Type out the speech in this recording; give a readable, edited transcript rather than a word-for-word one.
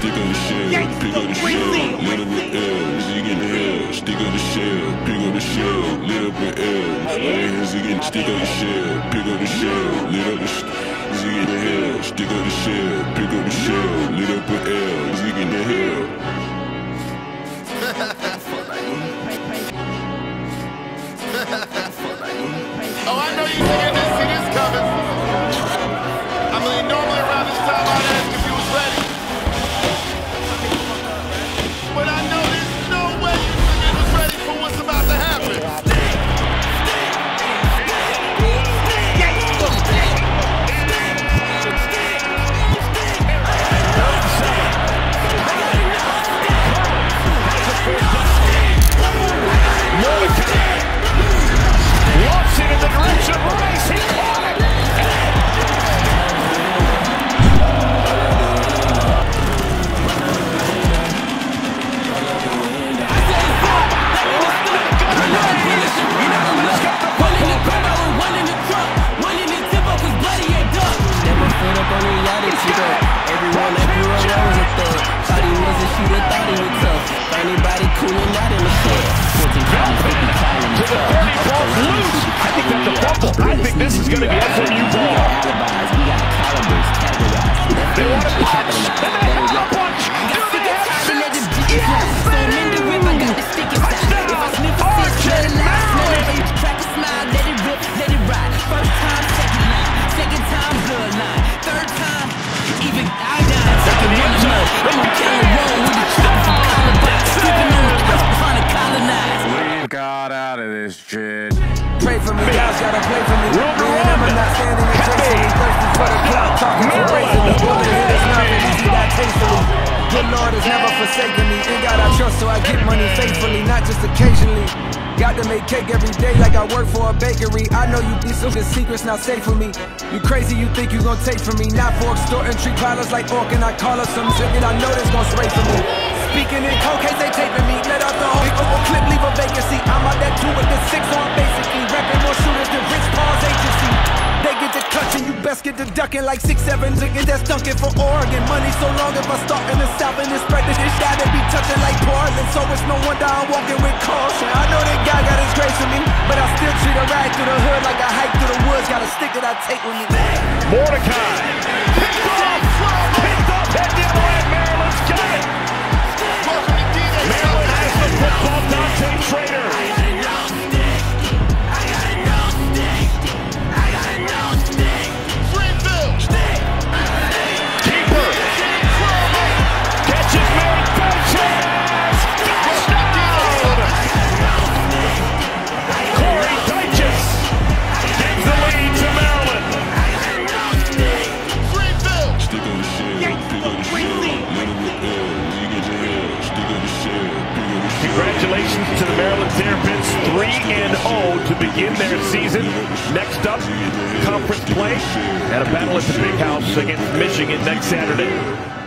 Stick on the shell, pick up the shell, lit up with L's, you get L. Stick on the shell, pick up the shell, lit up with L's. Stick on the shell, pick up the shell, lit up with you get L. Stick on the shell, pick up the shell, lit up with L's, you get L. Oh, I know you niggas didn't see this coming. I mean, normally around this time I'd ask if you was ready. But I know there's no way you niggas was ready for what's about to happen. Mordecai walks it in the direction of Rice. He caught it. Not safe for me. You crazy, you think you gon' take from me. Not for extorting, treat pilots like orc, and I call up some shit and I know this gon' spray for me. Speaking in cold case, they taping me. Let out the whole clip, leave a vacancy. I'm out that 2 with the 6 on basically. Rapping more shooters than Rich Paul's agency. They get to clutching, you best get to ducking like 6-7 niggas that's dunking for Oregon. Money so long if I start in the South and it's spreading this shit, they be touching like bars. And so it's no wonder I'm walking with caution. I know that God got his grace for me, but I still treat a ride through the hood like I hike through the woods. Got a stick that I take with me. Mordecai picked up, head down right. Maryland's got it. Maryland has the football. Dante Trader. Congratulations to the Maryland Terrapins, 3-0 to begin their season. Next up, conference play and a battle at the Big House against Michigan next Saturday.